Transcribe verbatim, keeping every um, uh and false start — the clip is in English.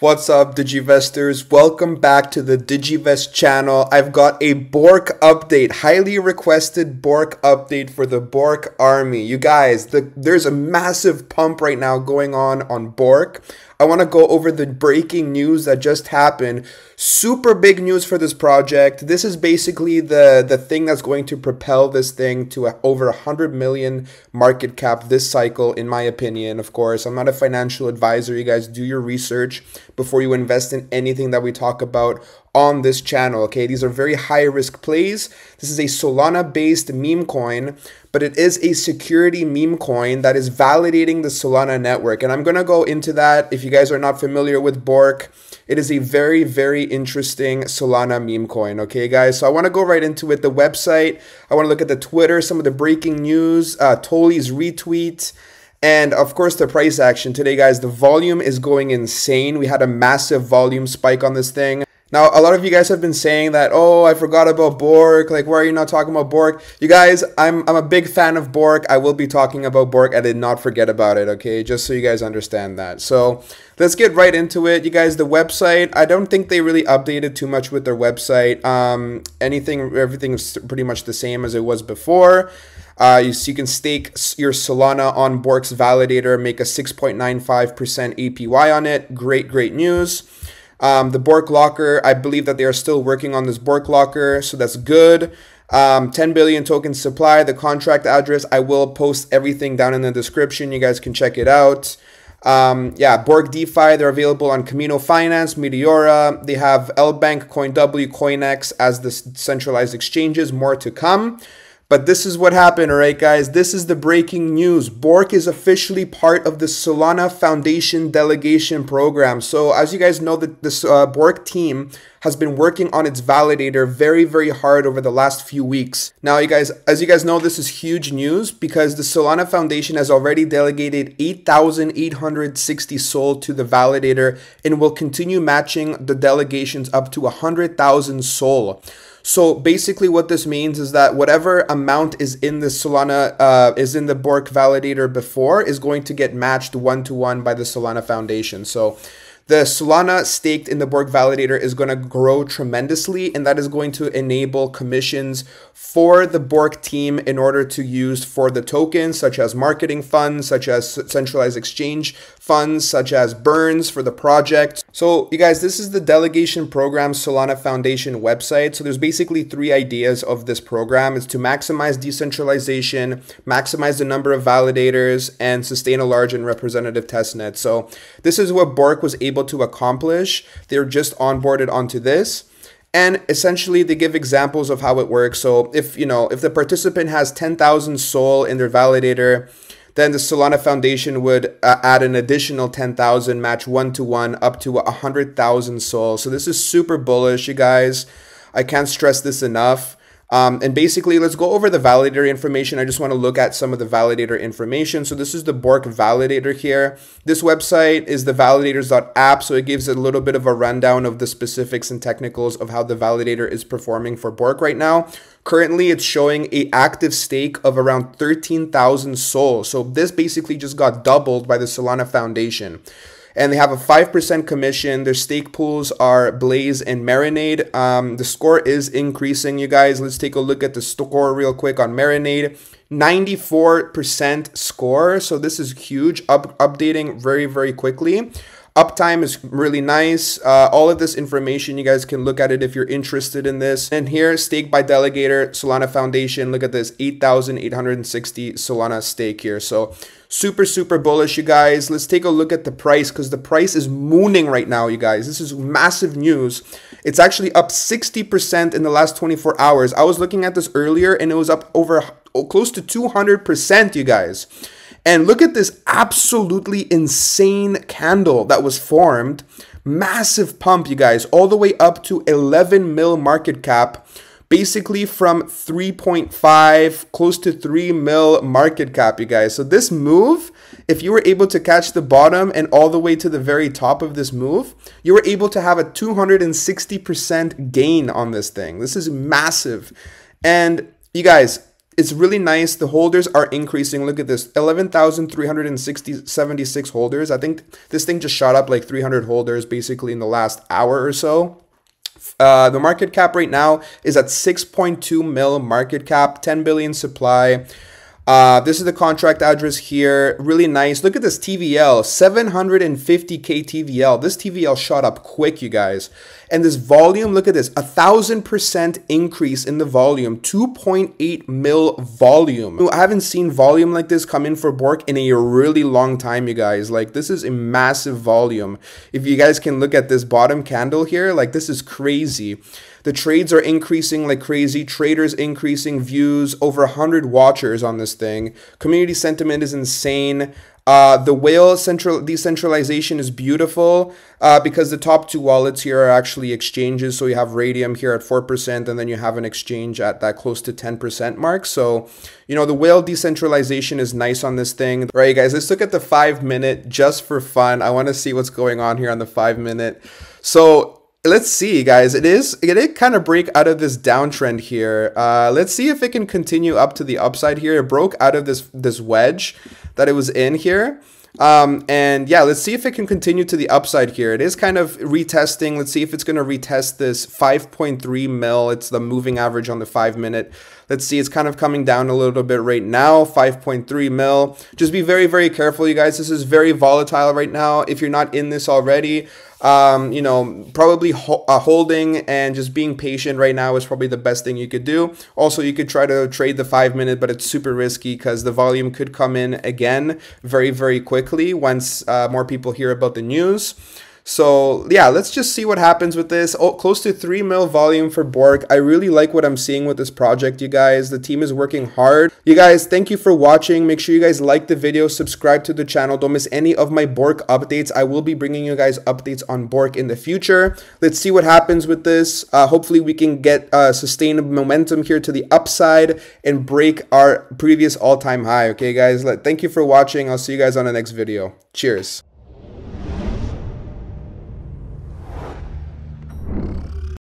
What's up, Digivesters? Welcome back to the Digivest channel. I've got a Bork update, highly requested Bork update for the Bork Army. You guys, the, there's a massive pump right now going on on Bork. I want to go over the breaking news that just happened. Super big news for this project. This is basically the, the thing that's going to propel this thing to a, over one hundred million market cap this cycle, in my opinion, of course. I'm not a financial advisor. You guys do your research before you invest in anything that we talk about on this channel, okay? These are very high-risk plays. This is a Solana-based meme coin, but it is a security meme coin that is validating the Solana network. And I'm going to go into that. If you guys are not familiar with Bork, it is a very, very interesting Solana meme coin, okay, guys? So I want to go right into it. The website, I want to look at the Twitter, some of the breaking news, uh, Toli's retweet. And of course, the price action today, guys. The volume is going insane. We had a massive volume spike on this thing. Now, a lot of you guys have been saying that, oh, I forgot about Bork. Like, why are you not talking about Bork? You guys, I'm, I'm a big fan of Bork. I will be talking about Bork. I did not forget about it, okay? Just so you guys understand that. So let's get right into it. You guys, the website, I don't think they really updated too much with their website. Um, anything, everything is pretty much the same as it was before. Uh, you, so you can stake your Solana on Bork's validator, make a six point nine five percent A P Y on it. Great, great news. Um, the Bork Locker, I believe that they are still working on this Bork Locker, so that's good. Um, ten billion token supply, the contract address, I will post everything down in the description. You guys can check it out. Um, yeah, Bork DeFi, they're available on Camino Finance, Meteora. They have LBank, CoinW, CoinX as the centralized exchanges, more to come. But this is what happened, all right, guys? This is the breaking news. Bork is officially part of the Solana Foundation delegation program. So as you guys know, that this uh, Bork team has been working on its validator very, very hard over the last few weeks. Now, you guys, as you guys know, this is huge news because the Solana Foundation has already delegated eight thousand eight hundred sixty S O L to the validator and will continue matching the delegations up to one hundred thousand S O L. So basically what this means is that whatever amount is in the Solana, uh, is in the Bork validator before is going to get matched one-to-one by the Solana Foundation. So the Solana staked in the Bork validator is going to grow tremendously, and that is going to enable commissions for the Bork team in order to use for the tokens, such as marketing funds, such as centralized exchange funds, such as burns for the project. So you guys, this is the delegation program Solana Foundation website. So there's basically three ideas of this program. It's to maximize decentralization, maximize the number of validators, and sustain a large and representative testnet. So this is what Bork was able to accomplish. They're just onboarded onto this. And essentially, they give examples of how it works. So if, you know, if the participant has ten thousand S O L in their validator, then the Solana Foundation would uh, add an additional ten thousand, match one-to-one up to one hundred thousand S O L. So this is super bullish, you guys. I can't stress this enough. Um, and basically, let's go over the validator information. I just want to look at some of the validator information. So this is the Bork validator here. This website is the validators dot app. So it gives a little bit of a rundown of the specifics and technicals of how the validator is performing for Bork right now. Currently, it's showing an active stake of around thirteen thousand S O L. So this basically just got doubled by the Solana Foundation. And they have a five percent commission. Their stake pools are Blaze and Marinade. Um, the score is increasing, you guys. Let's take a look at the score real quick on Marinade. ninety-four percent score. So this is huge. Up updating very, very quickly. Uptime is really nice. Uh, all of this information, you guys can look at it if you're interested in this. And here, stake by delegator, Solana Foundation. Look at this, eight thousand eight hundred sixty Solana stake here. So super, super bullish, you guys. Let's take a look at the price because the price is mooning right now, you guys. This is massive news. It's actually up sixty percent in the last twenty-four hours. I was looking at this earlier and it was up over oh, close to two hundred percent, you guys. And look at this absolutely insane candle that was formed. Massive pump, you guys, all the way up to eleven mil market cap, basically from three point five, close to three mil market cap, you guys. So this move, if you were able to catch the bottom and all the way to the very top of this move, you were able to have a two hundred sixty percent gain on this thing. This is massive. And you guys, It's really nice. The holders are increasing. Look at this, eleven thousand three hundred seventy-six holders. I think this thing just shot up like three hundred holders basically in the last hour or so. Uh, the market cap right now is at six point two mil market cap, ten billion supply. Uh, this is the contract address here. Really nice. Look at this T V L, seven hundred fifty K T V L. This T V L shot up quick, you guys. And this volume, look at this, a thousand percent increase in the volume, two point eight mil volume. I haven't seen volume like this come in for Bork in a really long time, you guys. Like, this is a massive volume. If you guys can look at this bottom candle here, like, this is crazy. The trades are increasing like crazy. Traders increasing, views, over one hundred watchers on this thing. Community sentiment is insane. Uh, the whale central decentralization is beautiful uh, because the top two wallets here are actually exchanges. So you have Radium here at four percent, and then you have an exchange at that close to ten percent mark. So, you know, the whale decentralization is nice on this thing. All right, guys, let's look at the five minute just for fun. I want to see what's going on here on the five minute. So let's see, guys. It is it did kind of break out of this downtrend here. Uh, let's see if it can continue up to the upside here. It broke out of this this wedge that it was in here. Um, and yeah, let's see if it can continue to the upside here. It is kind of retesting. Let's see if it's going to retest this five point three mil. It's the moving average on the five minute. Let's see. It's kind of coming down a little bit right now. five point three mil. Just be very, very careful, you guys. This is very volatile right now. If you're not in this already, um, you know, probably ho uh, holding and just being patient right now is probably the best thing you could do. Also, you could try to trade the five minute, but it's super risky because the volume could come in again very, very quickly once uh, more people hear about the news. So yeah, let's just see what happens with this. Oh, close to three mil volume for Bork. I really like what I'm seeing with this project, you guys. The team is working hard. You guys, thank you for watching. Make sure you guys like the video, subscribe to the channel. Don't miss any of my Bork updates. I will be bringing you guys updates on Bork in the future. Let's see what happens with this. Uh, hopefully we can get uh, sustained momentum here to the upside and break our previous all-time high. Okay, guys, thank you for watching. I'll see you guys on the next video. Cheers.